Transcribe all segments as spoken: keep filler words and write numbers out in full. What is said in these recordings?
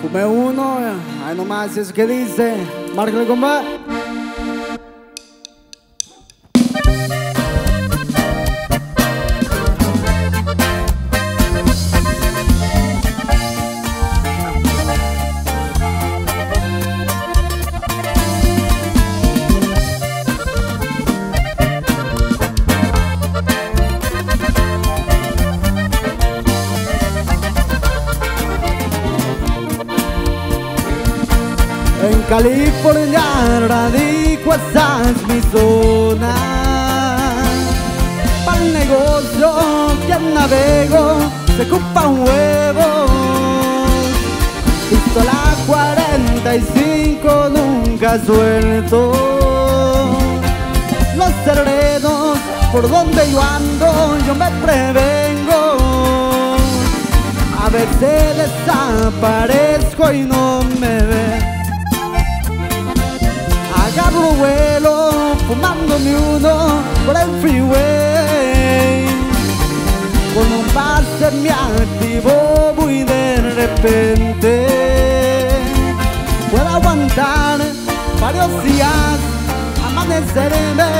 Fume uno, ahí nomás eso que dice. Márcale, compa. En California radico, esa es mi zona. Para el negocio que navego se ocupa un huevo. Pistola cuarenta y cinco nunca suelto. Los terrenos por donde yo ando yo me prevengo. A veces desaparezco y no me ven. Agarro vuelo, fumándome uno por el freeway. Con un pase me activo muy de repente. Puedo aguantar varios días, amanecerme.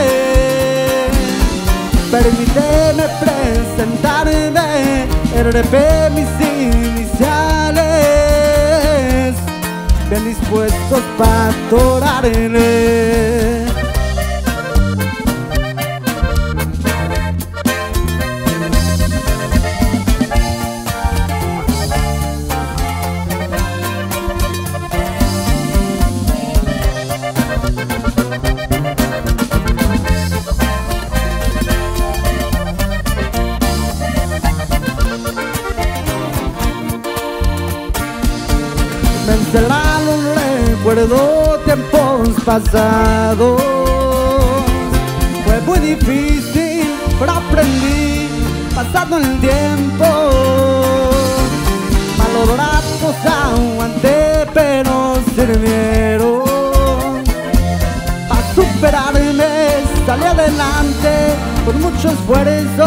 Permíteme presentarme, R P mis iniciales. Bien dispuestos para adorarle. Me encerraron, recuerdo tiempos pasados. Fue muy difícil, pero aprendí pasando el tiempo. Malos ratos aguanté, pero sirvieron para superarme, salí adelante con mucho esfuerzo.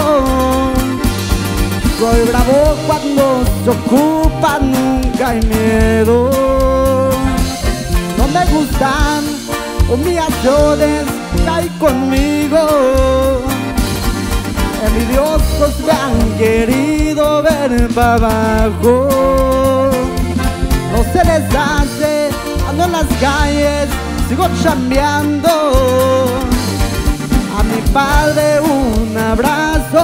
Soy bravo cuando se ocupa, nunca hay miedo. No me gustan humillaciones que hay conmigo. Envidiosos me han querido ver para abajo. No se les hace, ando en las calles, sigo chambeando. A mi padre un abrazo,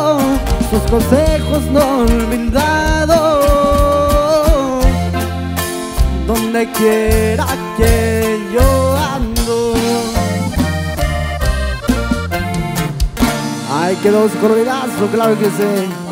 sus consejos no olvidado. Donde quiera que yo ando. Ay, quedó corridazo, claro que sí.